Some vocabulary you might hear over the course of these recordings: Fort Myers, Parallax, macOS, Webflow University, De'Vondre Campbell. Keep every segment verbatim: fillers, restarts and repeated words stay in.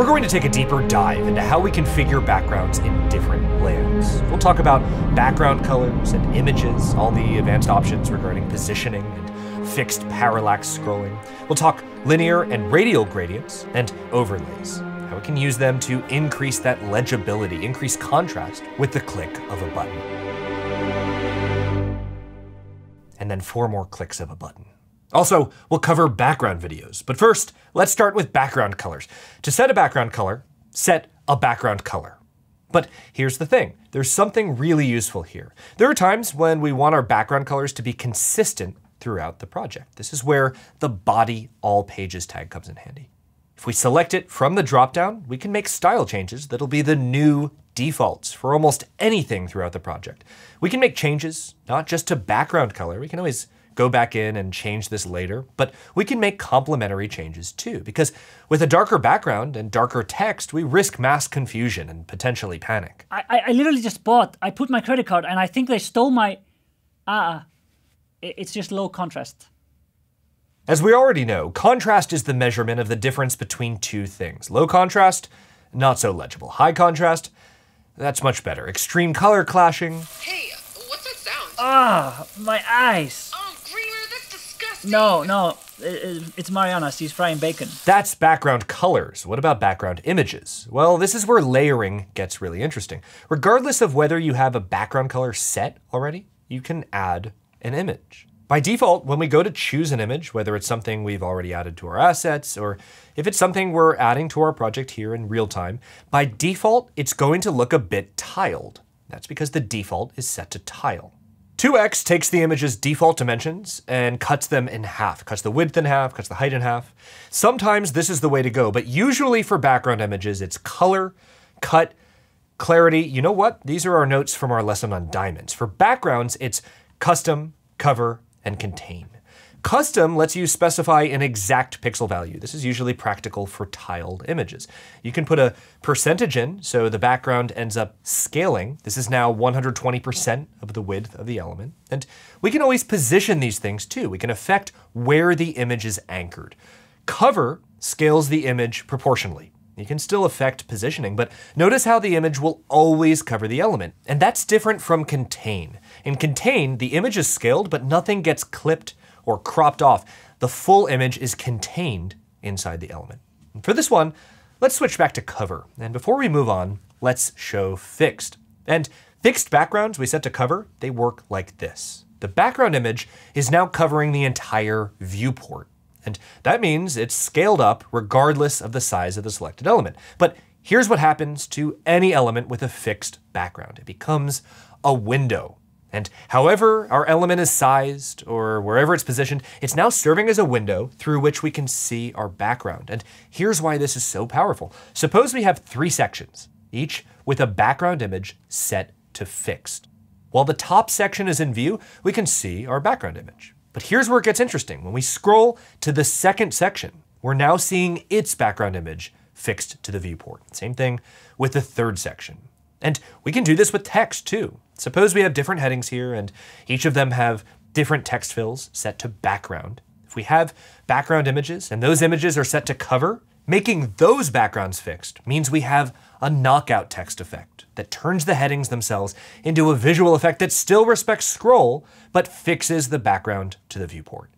We're going to take a deeper dive into how we configure backgrounds in different layouts. We'll talk about background colors and images, all the advanced options regarding positioning and fixed parallax scrolling. We'll talk linear and radial gradients and overlays, how we can use them to increase that legibility, increase contrast with the click of a button. And then four more clicks of a button. Also, we'll cover background videos, but first, let's start with background colors. To set a background color, set a background color. But here's the thing, there's something really useful here. There are times when we want our background colors to be consistent throughout the project. This is where the body all pages tag comes in handy. If we select it from the dropdown, we can make style changes that'll be the new defaults for almost anything throughout the project. We can make changes, not just to background color, we can always go back in and change this later, but we can make complementary changes too, because with a darker background and darker text, we risk mass confusion and potentially panic. I, I, I literally just bought, I put my credit card and I think they stole my, ah, uh, it's just low contrast. As we already know, contrast is the measurement of the difference between two things. Low contrast, not so legible. High contrast, that's much better. Extreme color clashing. Hey, what's that sound? Ah, my eyes. No, no, it's Mariana, she's frying bacon. That's background colors. What about background images? Well, this is where layering gets really interesting. Regardless of whether you have a background color set already, you can add an image. By default, when we go to choose an image, whether it's something we've already added to our assets, or if it's something we're adding to our project here in real time, by default, it's going to look a bit tiled. That's because the default is set to tile. two X takes the image's default dimensions and cuts them in half, cuts the width in half, cuts the height in half. Sometimes this is the way to go, but usually for background images, it's color, cut, clarity. You know what? These are our notes from our lesson on diamonds. For backgrounds, it's custom, cover, and contain. Custom lets you specify an exact pixel value. This is usually practical for tiled images. You can put a percentage in, so the background ends up scaling. This is now one hundred twenty percent of the width of the element. And we can always position these things too. We can affect where the image is anchored. Cover scales the image proportionally. You can still affect positioning, but notice how the image will always cover the element. And that's different from contain. In contain, the image is scaled, but nothing gets clipped or cropped off. The full image is contained inside the element. And for this one, let's switch back to cover. And before we move on, let's show fixed. And fixed backgrounds we set to cover, they work like this. The background image is now covering the entire viewport. And that means it's scaled up regardless of the size of the selected element. But here's what happens to any element with a fixed background. It becomes a window. And however our element is sized or wherever it's positioned, it's now serving as a window through which we can see our background. And here's why this is so powerful. Suppose we have three sections, each with a background image set to fixed. While the top section is in view, we can see our background image. But here's where it gets interesting. When we scroll to the second section, we're now seeing its background image fixed to the viewport. Same thing with the third section. And we can do this with text too. Suppose we have different headings here and each of them have different text fills set to background. If we have background images and those images are set to cover, making those backgrounds fixed means we have a knockout text effect that turns the headings themselves into a visual effect that still respects scroll, but fixes the background to the viewport.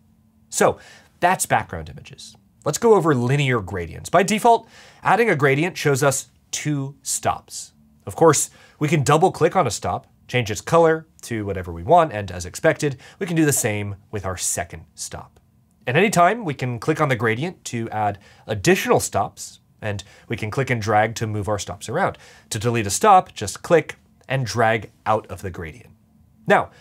So that's background images. Let's go over linear gradients. By default, adding a gradient shows us two stops. Of course, we can double click on a stop, change its color to whatever we want, and as expected, we can do the same with our second stop. At any time, we can click on the gradient to add additional stops, and we can click and drag to move our stops around. To delete a stop, just click and drag out of the gradient. Now,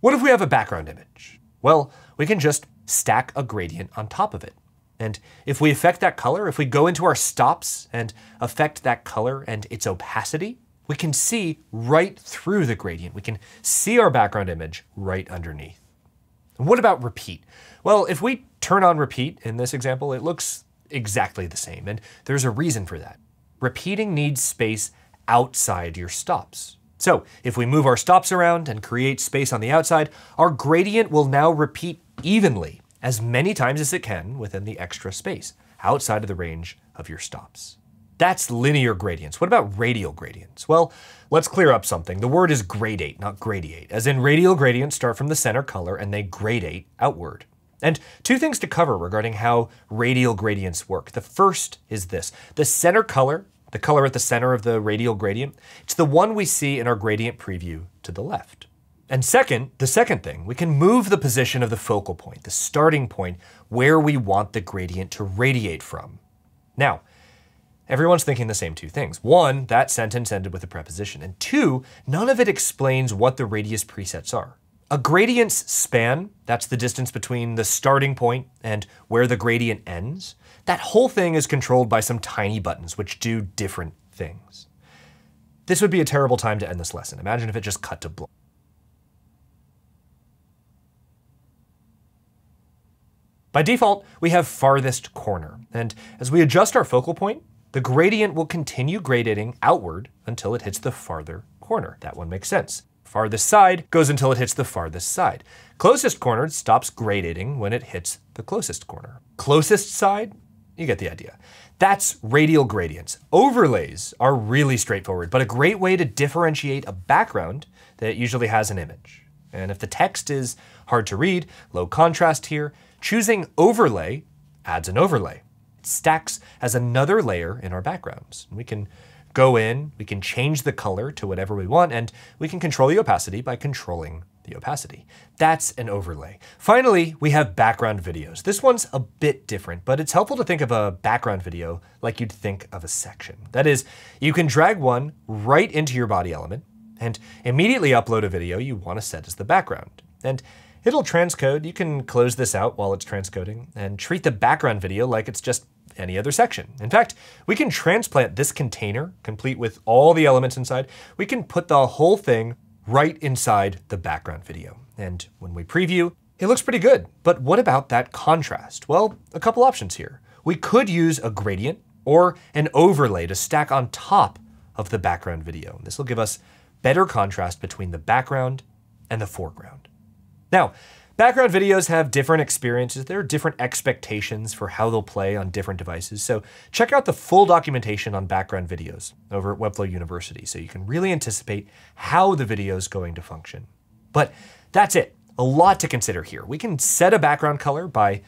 what if we have a background image? Well, we can just stack a gradient on top of it. And if we affect that color, if we go into our stops and affect that color and its opacity, we can see right through the gradient. We can see our background image right underneath. And what about repeat? Well, if we turn on repeat in this example, it looks exactly the same. And there's a reason for that. Repeating needs space outside your stops. So if we move our stops around and create space on the outside, our gradient will now repeat evenly as many times as it can within the extra space outside of the range of your stops. That's linear gradients. What about radial gradients? Well, let's clear up something. The word is gradate, not gradiate, as in radial gradients start from the center color and they gradate outward. And two things to cover regarding how radial gradients work. The first is this, the center color, the color at the center of the radial gradient, it's the one we see in our gradient preview to the left. And second, the second thing, we can move the position of the focal point, the starting point where we want the gradient to radiate from. Now, everyone's thinking the same two things. One, that sentence ended with a preposition. And two, none of it explains what the radius presets are. A gradient's span, that's the distance between the starting point and where the gradient ends, that whole thing is controlled by some tiny buttons which do different things. This would be a terrible time to end this lesson. Imagine if it just cut to black. By default, we have farthest corner. And as we adjust our focal point, the gradient will continue gradating outward until it hits the farther corner. That one makes sense. Farthest side goes until it hits the farthest side. Closest corner stops gradating when it hits the closest corner. Closest side, you get the idea. That's radial gradients. Overlays are really straightforward, but a great way to differentiate a background that usually has an image. And if the text is hard to read, low contrast here, choosing overlay adds an overlay. Stacks as another layer in our backgrounds. We can go in, we can change the color to whatever we want, and we can control the opacity by controlling the opacity. That's an overlay. Finally, we have background videos. This one's a bit different, but it's helpful to think of a background video like you'd think of a section. That is, you can drag one right into your body element and immediately upload a video you want to set as the background. And it'll transcode. You can close this out while it's transcoding and treat the background video like it's just any other section. In fact, we can transplant this container, complete with all the elements inside. We can put the whole thing right inside the background video. And when we preview, it looks pretty good. But what about that contrast? Well, a couple options here. We could use a gradient or an overlay to stack on top of the background video. This will give us better contrast between the background and the foreground. Now, background videos have different experiences. There are different expectations for how they'll play on different devices. So check out the full documentation on background videos over at Webflow University so you can really anticipate how the video is going to function. But that's it. A lot to consider here. We can set a background color by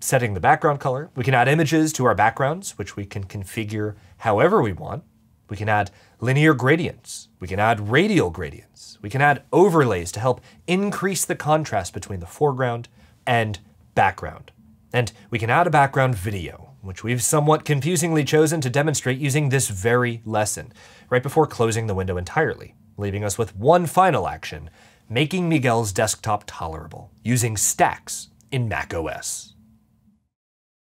setting the background color. We can add images to our backgrounds, which we can configure however we want. We can add linear gradients. We can add radial gradients. We can add overlays to help increase the contrast between the foreground and background. And we can add a background video, which we've somewhat confusingly chosen to demonstrate using this very lesson, right before closing the window entirely, leaving us with one final action, making Miguel's desktop tolerable, using stacks in macOS.